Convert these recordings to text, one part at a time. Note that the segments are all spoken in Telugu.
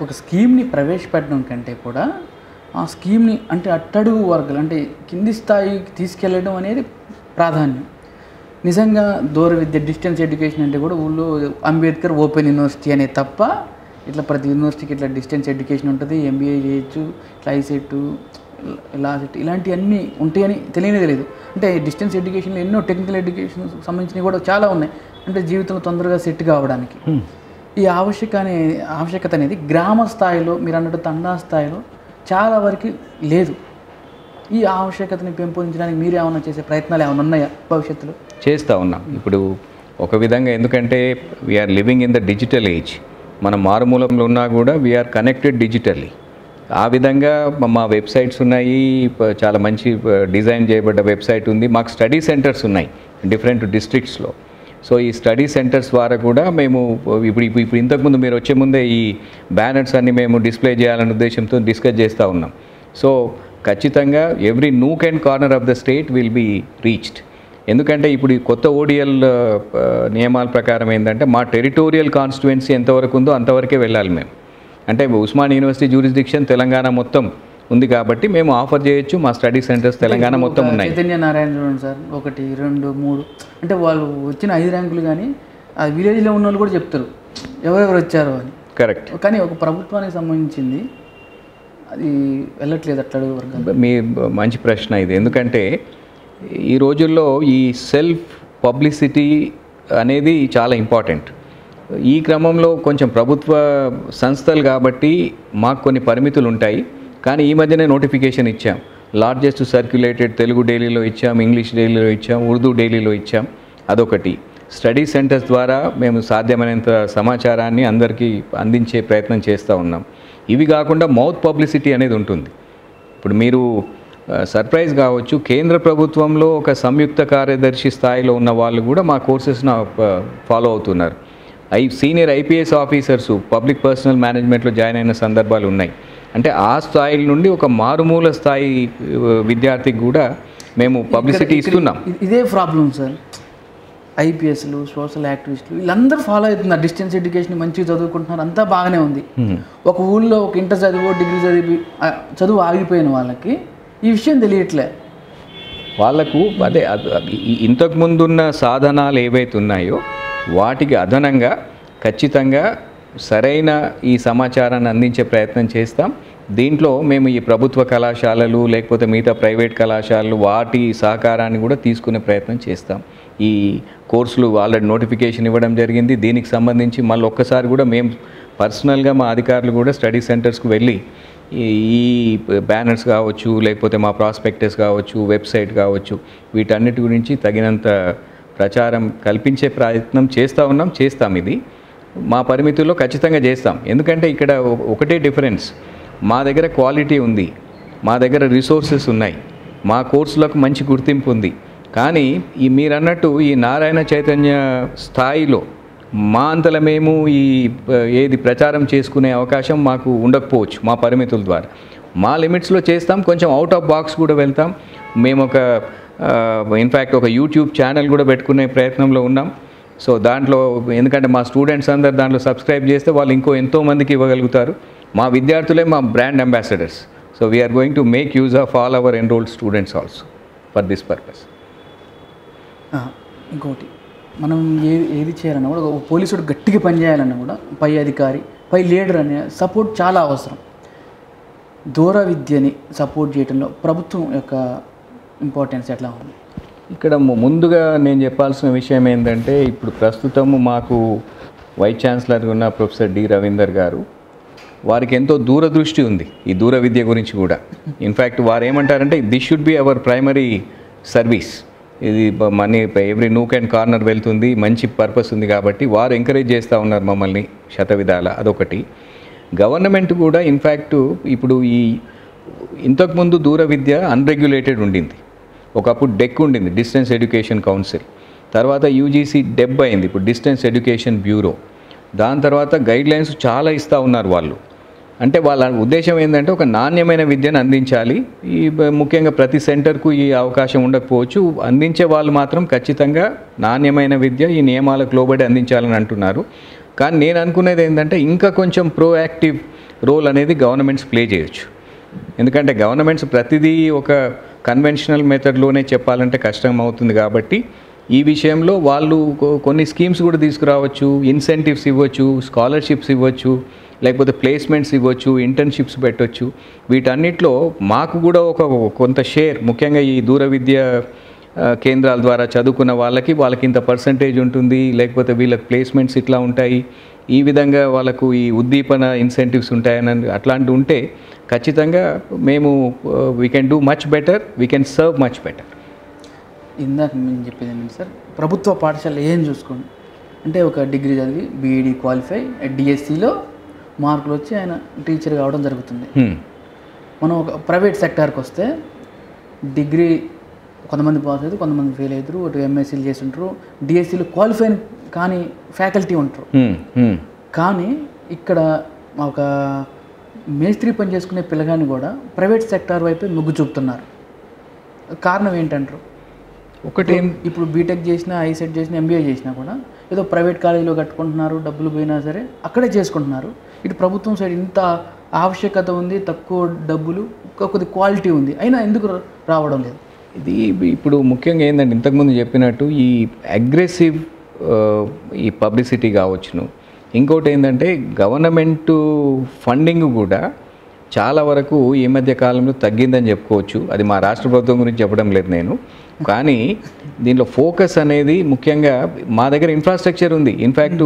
ఒక స్కీమ్ని ప్రవేశపెట్టడం కంటే కూడా ఆ స్కీమ్ని అంటే అట్టడుగు వర్గాలు అంటే కింది స్థాయికి తీసుకెళ్ళడం అనేది ప్రాధాన్యం. నిజంగా దూర విద్య డిస్టెన్స్ ఎడ్యుకేషన్ అంటే కూడా ఊళ్ళో అంబేద్కర్ ఓపెన్ యూనివర్సిటీ అనే తప్ప ఇట్లా ప్రతి యూనివర్సిటీకి ఇట్లా డిస్టెన్స్ ఎడ్యుకేషన్ ఉంటుంది, ఎంబీఏ చేయొచ్చు, ఐసెట్ లాసెట్ ఇలాంటివన్నీ ఉంటాయని తెలియనే తెలియదు. అంటే డిస్టెన్స్ ఎడ్యుకేషన్లో ఎన్నో టెక్నికల్ ఎడ్యుకేషన్ సంబంధించినవి కూడా చాలా ఉన్నాయి. అంటే జీవితంలో తొందరగా సెట్ కావడానికి ఈ ఆవశ్యకత అనేది గ్రామ స్థాయిలో మీరు అన్నట్టు తండా స్థాయిలో చాలా వరకు లేదు. ఈ ఆవశ్యకతని పెంపొందించడానికి మీరు ఏమైనా చేసే ప్రయత్నాలు ఏమైనా ఉన్నాయా భవిష్యత్తులో? చేస్తూ ఉన్నాం ఇప్పుడు ఒక విధంగా, ఎందుకంటే we are living in the digital age. మన మారుమూలంలో ఉన్నా కూడా వీఆర్ కనెక్టెడ్ డిజిటల్లీ. ఆ విధంగా మా వెబ్సైట్స్ ఉన్నాయి, చాలా మంచి డిజైన్ చేయబడ్డ వెబ్సైట్ ఉంది. మాకు స్టడీ సెంటర్స్ ఉన్నాయి డిఫరెంట్ డిస్ట్రిక్ట్స్లో. సో ఈ స్టడీ సెంటర్స్ ద్వారా కూడా మేము ఇప్పుడు ఇంతకుముందు మీరు వచ్చే ముందే ఈ బ్యానర్స్ అన్ని మేము డిస్ప్లే చేయాలనే ఉద్దేశంతో డిస్కస్ చేస్తూ ఉన్నాం. సో ఖచ్చితంగా every nook and corner of the state will be reached. ఎందుకంటే ఇప్పుడు ఈ కొత్త ఓడిఎల్ నియమాల ప్రకారం ఏంటంటే మా టెరిటోరియల్ కాన్స్టిట్యుయెన్సీ ఎంతవరకు ఉందో అంతవరకే వెళ్ళాలి మేము. అంటే ఉస్మానియా యూనివర్సిటీ జ్యూరిస్డిక్షన్ తెలంగాణ మొత్తం ఉంది కాబట్టి మేము ఆఫర్ చేయొచ్చు. మా స్టడీ సెంటర్స్ తెలంగాణ మొత్తం ఉన్నాయి. చైతన్య నారాయణ చూడండి సార్, 1 2 3 అంటే వాళ్ళు వచ్చిన 5 ర్యాంకులు, కానీ ఆ విలేజ్లో ఉన్న వాళ్ళు కూడా చెప్తారు ఎవరెవరు వచ్చారు అని. కరెక్ట్. కానీ ఒక ప్రభుత్వానికి సంబంధించింది అది వెళ్ళట్లేదు అట్లా వరకు. మీ మంచి ప్రశ్న ఇది. ఎందుకంటే ఈ రోజుల్లో ఈ సెల్ఫ్ పబ్లిసిటీ అనేది చాలా ఇంపార్టెంట్. ఈ క్రమంలో కొంచెం ప్రభుత్వ సంస్థలు కాబట్టి మాకు కొన్ని పరిమితులు ఉంటాయి. కానీ ఈ మధ్యనే నోటిఫికేషన్ ఇచ్చాం, లార్జెస్ట్ సర్క్యులేటెడ్ తెలుగు డైలీలో ఇచ్చాం, ఇంగ్లీష్ డైలీలో ఇచ్చాం, ఉర్దూ డైలీలో ఇచ్చాం. అదొకటి. స్టడీ సెంటర్స్ ద్వారా మేము సాధ్యమైనంత సమాచారాన్ని అందరికీ అందించే ప్రయత్నం చేస్తూ ఉన్నాం. ఇవి కాకుండా మౌత్ పబ్లిసిటీ అనేది ఉంటుంది. ఇప్పుడు మీరు సర్ప్రైజ్ కావచ్చు, కేంద్ర ప్రభుత్వంలో ఒక సంయుక్త కార్యదర్శి స్థాయిలో ఉన్న వాళ్ళు కూడా మా కోర్సెస్ను ఫాలో అవుతున్నారు. Senior IPS officers public personal మేనేజ్మెంట్లో జాయిన్ అయిన సందర్భాలు ఉన్నాయి. అంటే ఆ స్థాయిల నుండి ఒక మారుమూల స్థాయి విద్యార్థికి కూడా మేము పబ్లిసిటీ ఇస్తున్నాం. ఇదే ప్రాబ్లం సార్, ఐపీఎస్లు సోషల్ యాక్టివిస్టులు వీళ్ళందరూ ఫాలో అవుతున్నారు. డిస్టెన్స్ ఎడ్యుకేషన్ మంచిగా చదువుకుంటున్నారు, అంతా బాగానే ఉంది. ఒక ఊళ్ళో ఒక ఇంటర్ చదువు డిగ్రీ చదువు ఆగిపోయిన వాళ్ళకి ఈ విషయం తెలియట్లే. వాళ్ళకు అదే ఇంతకుముందున్న సాధనాలు ఏవైతే ఉన్నాయో వాటికి అదనంగా ఖచ్చితంగా సరైన ఈ సమాచారాన్ని అందించే ప్రయత్నం చేస్తాం. దీంట్లో మేము ఈ ప్రభుత్వ కళాశాలలు లేకపోతే మిగతా ప్రైవేట్ కళాశాలలు వాటి సహకారాన్ని కూడా తీసుకునే ప్రయత్నం చేస్తాం. ఈ కోర్సులు ఆల్రెడీ నోటిఫికేషన్ ఇవ్వడం జరిగింది. దీనికి సంబంధించి మళ్ళీ ఒక్కసారి కూడా మేము పర్సనల్గా మా అధికారులు కూడా స్టడీ సెంటర్స్కు వెళ్ళి ఈ బ్యానర్స్ కావచ్చు, లేకపోతే మా ప్రాస్పెక్టస్ కావచ్చు, వెబ్సైట్ కావచ్చు, వీటన్నిటి గురించి తగినంత ప్రచారం కల్పించే ప్రయత్నం చేస్తూ ఉన్నాం. చేస్తాం, ఇది మా పరిమితుల్లో ఖచ్చితంగా చేస్తాం. ఎందుకంటే ఇక్కడ ఒకటే డిఫరెన్స్, మా దగ్గర క్వాలిటీ ఉంది, మా దగ్గర రిసోర్సెస్ ఉన్నాయి, మా కోర్సులకు మంచి గుర్తింపు ఉంది. కానీ ఈ మీరన్నట్టు ఈ నారాయణ చైతన్య స్థాయిలో మా అంతల మేము ఈ ఏది ప్రచారం చేసుకునే అవకాశం మాకు ఉండకపోవచ్చు మా పరిమితుల ద్వారా. మా లిమిట్స్లో చేస్తాం, కొంచెం అవుట్ ఆఫ్ బాక్స్ కూడా వెళ్తాం. మేము ఒక ఇన్ఫ్యాక్ట్ ఒక యూట్యూబ్ ఛానల్ కూడా పెట్టుకునే ప్రయత్నంలో ఉన్నాం. సో దాంట్లో ఎందుకంటే మా స్టూడెంట్స్ అందరు దాంట్లో సబ్స్క్రైబ్ చేస్తే వాళ్ళు ఇంకో ఎంతోమందికి ఇవ్వగలుగుతారు. మా విద్యార్థులే మా brand ambassadors. So we are going to make use of all our enrolled students also for this purpose. ఇంకోటి, మనం ఏది చేయాలన్నా కూడా ఒక పోలీసుడు గట్టిగా పనిచేయాలన్నా కూడా పై అధికారి పై లీడర్ అనే సపోర్ట్ చాలా అవసరం. దూర విద్యని సపోర్ట్ చేయడంలో ప్రభుత్వం యొక్క ఇంపార్టెన్స్ ఎట్లా ఉంది? ఇక్కడ ముందుగా నేను చెప్పాల్సిన విషయం ఏంటంటే, ఇప్పుడు ప్రస్తుతము మాకు వైస్ ఛాన్సలర్గా ఉన్న ప్రొఫెసర్ డి రవీందర్ గారు, వారికి ఎంతో దూరదృష్టి ఉంది ఈ దూర విద్య గురించి కూడా. ఇన్ఫ్యాక్ట్ వారు ఏమంటారంటే, this should be our primary service, ఇది మనీ ఎవ్రీ నూక్ అండ్ కార్నర్ వెళ్తుంది, మంచి పర్పస్ ఉంది కాబట్టి వారు ఎంకరేజ్ చేస్తూ ఉన్నారు మమ్మల్ని శతవిధాల. అదొకటి. గవర్నమెంట్ కూడా ఇన్ఫ్యాక్ట్ ఇప్పుడు ఈ ఇంతకుముందు దూర విద్య అన్రెగ్యులేటెడ్ ఉండింది. ఒకప్పుడు డెక్ ఉండింది, డిస్టెన్స్ ఎడ్యుకేషన్ కౌన్సిల్. తర్వాత యూజీసీ డెబ్ అయింది, ఇప్పుడు డిస్టెన్స్ ఎడ్యుకేషన్ బ్యూరో. దాని తర్వాత గైడ్లైన్స్ చాలా ఇస్తూ ఉన్నారు వాళ్ళు. అంటే వాళ్ళ ఉద్దేశం ఏంటంటే ఒక నాణ్యమైన విద్యను అందించాలి. ఈ ముఖ్యంగా ప్రతి సెంటర్కు ఈ అవకాశం ఉండకపోవచ్చు, అందించే వాళ్ళు మాత్రం ఖచ్చితంగా నాణ్యమైన విద్య ఈ నియమాలకు లోబడి అందించాలని అంటున్నారు. కానీ నేను అనుకునేది ఏందంటే ఇంకా కొంచెం ప్రోయాక్టివ్ రోల్ అనేది గవర్నమెంట్స్ ప్లే చేయొచ్చు. ఎందుకంటే గవర్నమెంట్స్ ప్రతిదీ ఒక కన్వెన్షనల్ మెథడ్లోనే చెప్పాలంటే కష్టం అవుతుంది కాబట్టి ఈ విషయంలో వాళ్ళు కొన్ని స్కీమ్స్ కూడా తీసుకురావచ్చు, ఇన్సెంటివ్స్ ఇవ్వచ్చు, స్కాలర్షిప్స్ ఇవ్వచ్చు, లేకపోతే ప్లేస్మెంట్స్ ఇవ్వచ్చు, ఇంటర్న్షిప్స్ పెట్టవచ్చు. వీటన్నిటిలో మాకు కూడా ఒక కొంత షేర్, ముఖ్యంగా ఈ దూర విద్య కేంద్రాల ద్వారా చదువుకున్న వాళ్ళకి ఇంత పర్సంటేజ్ ఉంటుంది, లేకపోతే వీళ్ళకి ప్లేస్మెంట్స్ ఇట్లా ఉంటాయి, ఈ విధంగా వాళ్ళకు ఈ ఉద్దీపన ఇన్సెంటివ్స్ ఉంటాయని అట్లాంటివి ఉంటే ఖచ్చితంగా మేము we can do much better, we can serve much better. ఇందాక నేను చెప్పేది ఏంటి సార్, ప్రభుత్వ పాఠశాల ఏం చూసుకోండి అంటే ఒక డిగ్రీ చదివి బీఈడీ క్వాలిఫై డిఎస్సిలో మార్కులు వచ్చి ఆయన టీచర్ కావడం జరుగుతుంది. మనం ఒక ప్రైవేట్ సెక్టార్కి వస్తే డిగ్రీ కొంతమంది పాస్ అవుతారు, కొంతమంది ఫెయిల్ అవుతారు, ఒకటి ఎంఎస్సీలు చేసి ఉంటారు, డిఎస్సీలు క్వాలిఫై కానీ ఫ్యాకల్టీ ఉంటారు. కానీ ఇక్కడ ఒక మేస్త్రీ పని చేసుకునే పిల్లగాని కూడా ప్రైవేట్ సెక్టార్ వైపే మొగ్గు చూపుతున్నారు. కారణం ఏంటంటారు? ఒకటి ఇప్పుడు బీటెక్ చేసినా ఐసెట్ చేసినా ఎంబీఏ చేసినా కూడా ఏదో ప్రైవేట్ కాలేజీలో కట్టుకుంటున్నారు, డబ్బులు పోయినా సరే అక్కడే చేసుకుంటున్నారు. ఇటు ప్రభుత్వం సైడ్ ఇంత ఆవశ్యకత ఉంది, తక్కువ డబ్బులు, కొద్ది క్వాలిటీ ఉంది, అయినా ఎందుకు రావడం లేదు? ఇది ఇప్పుడు ముఖ్యంగా ఏంటంటే ఇంతకుముందు చెప్పినట్టు ఈ అగ్రెసివ్ ఈ పబ్లిసిటీ కావచ్చును. ఇంకోటి ఏంటంటే గవర్నమెంట్ ఫండింగ్ కూడా చాలా వరకు ఈ మధ్య కాలంలో తగ్గిందని చెప్పుకోవచ్చు. అది మా రాష్ట్ర ప్రభుత్వం గురించి చెప్పడం లేదు నేను, కానీ దీంట్లో ఫోకస్ అనేది ముఖ్యంగా మా దగ్గర ఇన్ఫ్రాస్ట్రక్చర్ ఉంది. ఇన్ఫ్యాక్ట్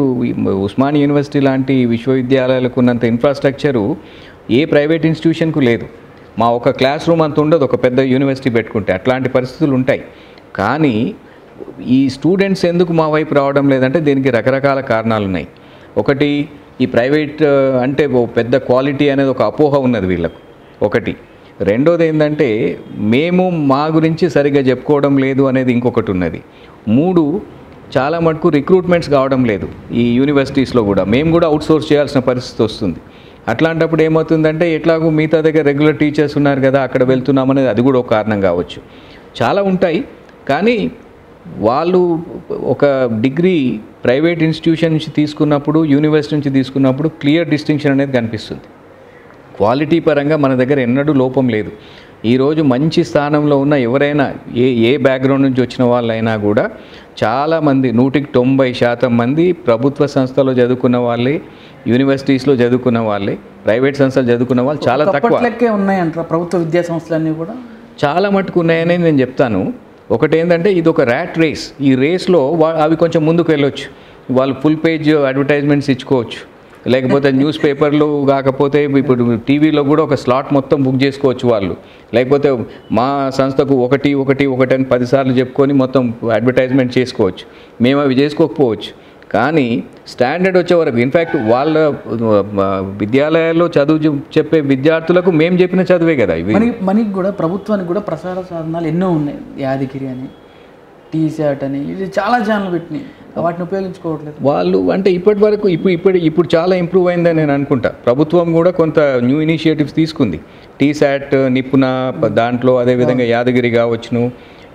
ఉస్మానియా యూనివర్సిటీ లాంటి విశ్వవిద్యాలయాలకు ఉన్నంత ఇన్ఫ్రాస్ట్రక్చరు ఏ ప్రైవేట్ ఇన్స్టిట్యూషన్కు లేదు. మా ఒక క్లాస్ రూమ్ అంత ఉండదు ఒక పెద్ద యూనివర్సిటీ పెట్టుకుంటే, అట్లాంటి పరిస్థితులు ఉంటాయి. కానీ ఈ స్టూడెంట్స్ ఎందుకు మా వైపు రావడం లేదంటే దీనికి రకరకాల కారణాలు ఉన్నాయి. ఒకటి, ఈ ప్రైవేట్ అంటే పెద్ద క్వాలిటీ అనేది ఒక అపోహ ఉన్నది వీళ్ళకు ఒకటి. రెండోది ఏంటంటే మేము మా గురించి సరిగ్గా చెప్పుకోవడం లేదు అనేది ఇంకొకటి ఉన్నది. మూడు, చాలా మటుకు రిక్రూట్మెంట్స్ కావడం లేదు ఈ యూనివర్సిటీస్లో కూడా. మేము కూడా అవుట్సోర్స్ చేయాల్సిన పరిస్థితి వస్తుంది. అట్లాంటప్పుడు ఏమవుతుందంటే ఎట్లాగో మిగతా దగ్గర రెగ్యులర్ టీచర్స్ ఉన్నారు కదా అక్కడ వెళ్తున్నామనేది అది కూడా ఒక కారణం కావచ్చు. చాలా ఉంటాయి. కానీ వాళ్ళు ఒక డిగ్రీ ప్రైవేట్ ఇన్స్టిట్యూషన్ నుంచి తీసుకున్నప్పుడు, యూనివర్సిటీ నుంచి తీసుకున్నప్పుడు క్లియర్ డిస్టింక్షన్ అనేది కనిపిస్తుంది. క్వాలిటీ పరంగా మన దగ్గర ఎన్నడూ లోపం లేదు. ఈరోజు మంచి స్థానంలో ఉన్న ఎవరైనా ఏ బ్యాక్గ్రౌండ్ నుంచి వచ్చిన వాళ్ళైనా కూడా చాలామంది 90% మంది ప్రభుత్వ సంస్థలో చదువుకున్న వాళ్ళే, యూనివర్సిటీస్లో చదువుకున్న వాళ్ళే, ప్రైవేట్ సంస్థలు చదువుకున్న వాళ్ళు చాలా తక్కువ. ఉన్నాయంటారా ప్రభుత్వ విద్యా సంస్థలన్నీ కూడా? చాలా మటుకు ఉన్నాయని నేను చెప్తాను. ఒకటి ఏంటంటే ఇది ఒక ర్యాట్ రేస్. ఈ రేస్లో అవి కొంచెం ముందుకు వెళ్ళొచ్చు, వాళ్ళు ఫుల్ పేజ్ అడ్వర్టైజ్మెంట్స్ ఇచ్చుకోవచ్చు, లేకపోతే న్యూస్ పేపర్లు కాకపోతే ఇప్పుడు టీవీలో కూడా ఒక స్లాట్ మొత్తం బుక్ చేసుకోవచ్చు వాళ్ళు, లేకపోతే మా సంస్థకు ఒకటి ఒకటి ఒకటి అని 10 సార్లు చెప్పుకొని మొత్తం అడ్వర్టైజ్మెంట్ చేసుకోవచ్చు. మేము అవి చేసుకోకపోవచ్చు, కానీ స్టాండర్డ్ వచ్చే వరకు ఇన్ఫ్యాక్ట్ వాళ్ళ విద్యాలయాల్లో చదువు చెప్పే విద్యార్థులకు మేము చెప్పిన చదువే కదా ఇవి. మనకి కూడా ప్రభుత్వానికి కూడా ప్రసార సాధనాలు ఎన్నో ఉన్నాయి, యాదగిరి అని, టీషర్ట్ అని, ఇది చాలా ఛానల్ పెట్టినాయి, వాటిని ఉపయోగించుకోవట్లేదు వాళ్ళు. అంటే ఇప్పటి వరకు ఇప్పుడు చాలా ఇంప్రూవ్ అయిందని నేను అనుకుంటా. ప్రభుత్వం కూడా కొంత న్యూ ఇనిషియేటివ్స్ తీసుకుంది. టీషర్ట్, నిపుణ దాంట్లో, అదేవిధంగా యాదగిరి కావచ్చును,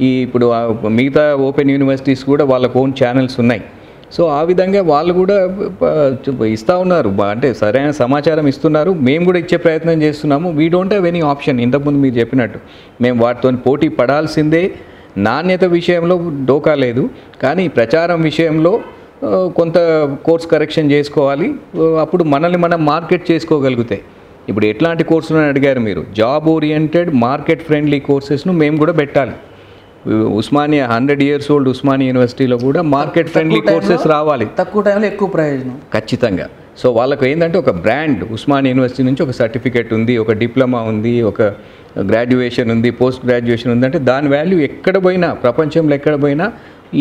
ఈ ఇప్పుడు మిగతా ఓపెన్ యూనివర్సిటీస్ కూడా వాళ్ళకు ఓన్ ఛానల్స్ ఉన్నాయి. సో ఆ విధంగా వాళ్ళు కూడా ఇస్తూ ఉన్నారు, అంటే సరైన సమాచారం ఇస్తున్నారు. మేము కూడా ఇచ్చే ప్రయత్నం చేస్తున్నాము. We don't have any option. ఇంతకుముందు మీరు చెప్పినట్టు మేము వాటితో పోటీ పడాల్సిందే. నాణ్యత విషయంలో డోకా లేదు, కానీ ప్రచారం విషయంలో కొంత కోర్స్ కరెక్షన్ చేసుకోవాలి. అప్పుడు మనల్ని మనం మార్కెట్ చేసుకోగలుగుతాయి. ఇప్పుడు ఎట్లాంటి కోర్సులు అని అడిగారు మీరు. జాబ్ ఓరియంటెడ్, మార్కెట్ ఫ్రెండ్లీ కోర్సెస్ను మేము కూడా పెట్టాలి. ఉస్మానియా 100 years old ఉస్మానియా యూనివర్సిటీలో కూడా మార్కెట్ ఫ్రెండ్లీ కోర్సెస్ రావాలి, తక్కువ టైంలో ఎక్కువ ప్రయోజనం ఖచ్చితంగా. సో వాళ్ళకు ఏంటంటే ఒక బ్రాండ్, ఉస్మానియా యూనివర్సిటీ నుంచి ఒక సర్టిఫికేట్ ఉంది, ఒక డిప్లొమా ఉంది, ఒక గ్రాడ్యుయేషన్ ఉంది, పోస్ట్ గ్రాడ్యుయేషన్ ఉంది అంటే దాని వాల్యూ ఎక్కడ పోయినా, ప్రపంచంలో ఎక్కడ పోయినా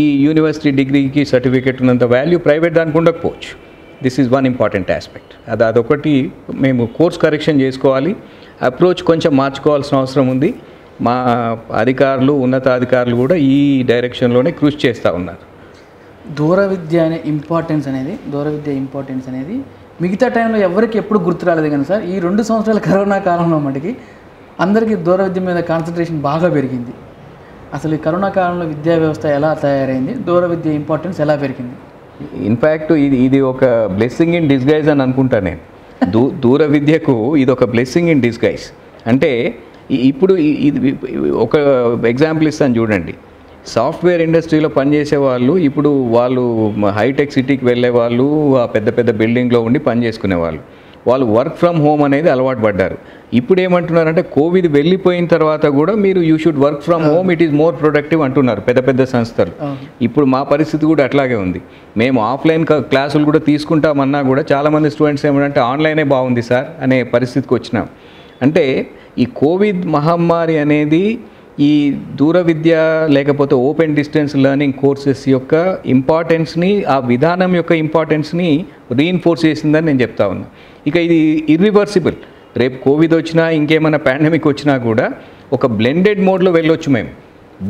ఈ యూనివర్సిటీ డిగ్రీకి సర్టిఫికేట్ ఉన్నంత వాల్యూ ప్రైవేట్ దానికి ఉండకపోవచ్చు. This is one important aspect. అదొకటి మేము కోర్స్ కరెక్షన్ చేసుకోవాలి. అప్రోచ్ కొంచెం మార్చుకోవాల్సిన అవసరం ఉంది. మా అధికారులు, ఉన్నతాధికారులు కూడా ఈ డైరెక్షన్లోనే కృషి చేస్తూ ఉన్నారు. దూర విద్య అనే ఇంపార్టెన్స్ అనేది, దూర విద్య ఇంపార్టెన్స్ అనేది మిగతా టైంలో ఎవరికి ఎప్పుడు గుర్తు రాలేదు. కానీ సార్ ఈ 2 సంవత్సరాల కరోనా కాలంలో మటుకి అందరికీ దూర విద్య మీద కాన్సన్ట్రేషన్ బాగా పెరిగింది. అసలు ఈ కరోనా కాలంలో విద్యా వ్యవస్థ ఎలా తయారైంది, దూర విద్య ఇంపార్టెన్స్ ఎలా పెరిగింది? ఇన్ఫాక్ట్ ఇది ఒక బ్లెస్సింగ్ ఇన్ డిస్గైజ్ అని అనుకుంటా నేను. దూర విద్యకు ఇది ఒక బ్లెస్సింగ్ ఇన్ డిస్గైజ్. అంటే ఇప్పుడు ఇది ఒక ఎగ్జాంపుల్ ఇస్తాను చూడండి. సాఫ్ట్వేర్ ఇండస్ట్రీలో పనిచేసే వాళ్ళు ఇప్పుడు వాళ్ళు హైటెక్ సిటీకి వెళ్ళే వాళ్ళు, ఆ పెద్ద పెద్ద బిల్డింగ్లో ఉండి పనిచేసుకునే వాళ్ళు, వాళ్ళు వర్క్ ఫ్రమ్ హోమ్ అనేది అలవాటు పడ్డారు. ఇప్పుడు ఏమంటున్నారంటే కోవిడ్ వెళ్ళిపోయిన తర్వాత కూడా మీరు you should work from home, it is more productive అంటున్నారు పెద్ద పెద్ద సంస్థలు. ఇప్పుడు మా పరిస్థితి కూడా అట్లాగే ఉంది. మేము ఆఫ్లైన్ క్లాసులు కూడా తీసుకుంటామన్నా కూడా చాలామంది స్టూడెంట్స్ ఏమంటే ఆన్లైనే బాగుంది సార్ అనే పరిస్థితికి వచ్చినాం. అంటే ఈ కోవిడ్ మహమ్మారి అనేది ఈ దూర విద్య లేకపోతే ఓపెన్ డిస్టెన్స్ లెర్నింగ్ కోర్సెస్ యొక్క ఇంపార్టెన్స్ని, ఆ విధానం యొక్క ఇంపార్టెన్స్ని రీఇన్ఫోర్స్ చేసిందని నేను చెప్తా ఉన్నా. ఇక ఇది ఇర్రివర్సిబుల్. రేపు కోవిడ్ వచ్చినా ఇంకేమైనా పాండమిక్ వచ్చినా కూడా ఒక బ్లెండెడ్ మోడ్లో వెళ్ళొచ్చు మేము.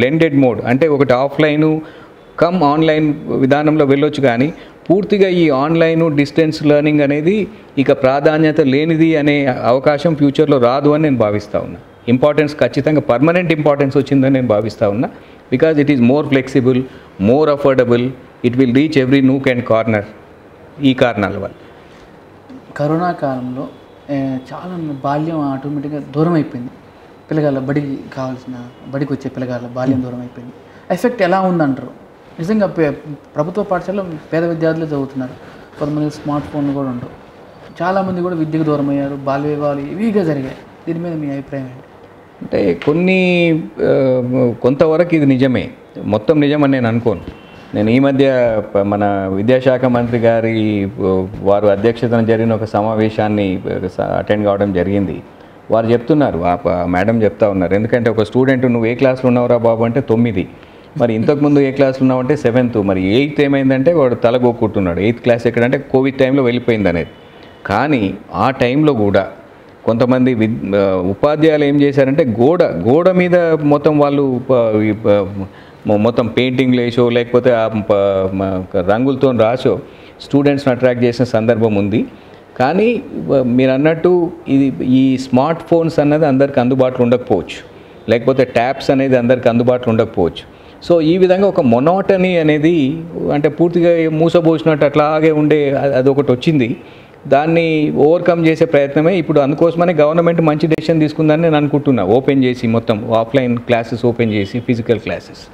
బ్లెండెడ్ మోడ్ అంటే ఒకటి ఆఫ్లైను కమ్ ఆన్లైన్ విధానంలో వెళ్ళొచ్చు. కానీ పూర్తిగా ఈ ఆన్లైన్ డిస్టెన్స్ లెర్నింగ్ అనేది ఇక ప్రాధాన్యత లేనిది అనే అవకాశం ఫ్యూచర్లో రాదు అని నేను భావిస్తూ ఉన్నా. ఇంపార్టెన్స్ ఖచ్చితంగా పర్మనెంట్ ఇంపార్టెన్స్ వచ్చిందని నేను భావిస్తూ ఉన్నా. Because it is more flexible, more affordable, it will reach every nook and corner. ఈ కారణాల వల్ల కరోనా కాలంలో చాలా బాల్యం ఆటోమేటిక్గా దూరం అయిపోయింది. పిల్లగాళ్ళ బడికి కావాల్సిన బడికి వచ్చే పిల్లగాళ్ళ బాల్యం దూరం అయిపోయింది. ఎఫెక్ట్ ఎలా ఉందంటారు? నిజంగా ప్రభుత్వ పాఠశాలలో పేద విద్యార్థులు చదువుతున్నారు, కొంతమంది స్మార్ట్ ఫోన్లు కూడా ఉండవు, చాలామంది కూడా విద్యకు దూరం అయ్యారు, బాల్య వివాహాలు ఇవిగా జరిగాయి. దీని మీద మీ అభిప్రాయం ఏంటి? అంటే కొంతవరకు ఇది నిజమే, మొత్తం నిజమని నేను అనుకోను. నేను ఈ మధ్య మన విద్యాశాఖ మంత్రి గారి వారు అధ్యక్షతన జరిగిన ఒక సమావేశాన్ని అటెండ్ కావడం జరిగింది. వారు చెప్తున్నారు, మేడం చెప్తా ఉన్నారు, ఎందుకంటే ఒక స్టూడెంట్ నువ్వు ఏ క్లాస్లో ఉన్నావురా బాబు అంటే 9, మరి ఇంతకుముందు ఏ క్లాస్లో ఉన్నావంటే 7th, మరి 8th ఏమైందంటే వాడు తలగొక్కుంటున్నాడు. 8th క్లాస్ ఎక్కడంటే కోవిడ్ టైంలో వెళ్ళిపోయింది అనేది. కానీ ఆ టైంలో కూడా కొంతమంది ఉపాధ్యాయులు ఏం చేశారంటే గోడ మీద మొత్తం వాళ్ళు మొత్తం పెయింటింగ్లు వేసో లేకపోతే రంగులతో రాసో స్టూడెంట్స్ని అట్రాక్ట్ చేసిన సందర్భం ఉంది. కానీ మీరు అన్నట్టు ఇది ఈ స్మార్ట్ ఫోన్స్ అన్నది అందరికి అందుబాటులో ఉండకపోవచ్చు, లేకపోతే ట్యాబ్స్ అనేది అందరికి అందుబాటులో ఉండకపోవచ్చు. సో ఈ విధంగా ఒక మొనోటనీ అనేది అంటే పూర్తిగా మూసబోసినట్టు అట్లాగే ఉండే అదొకటి వచ్చింది. దాన్ని ఓవర్కమ్ చేసే ప్రయత్నమే. ఇప్పుడు అందుకోసమనే గవర్నమెంట్ మంచి డెసిషన్ తీసుకుందని నేను అనుకుంటున్నా, ఓపెన్ చేసి మొత్తం ఆఫ్లైన్ క్లాసెస్ ఓపెన్ చేసి ఫిజికల్ క్లాసెస్.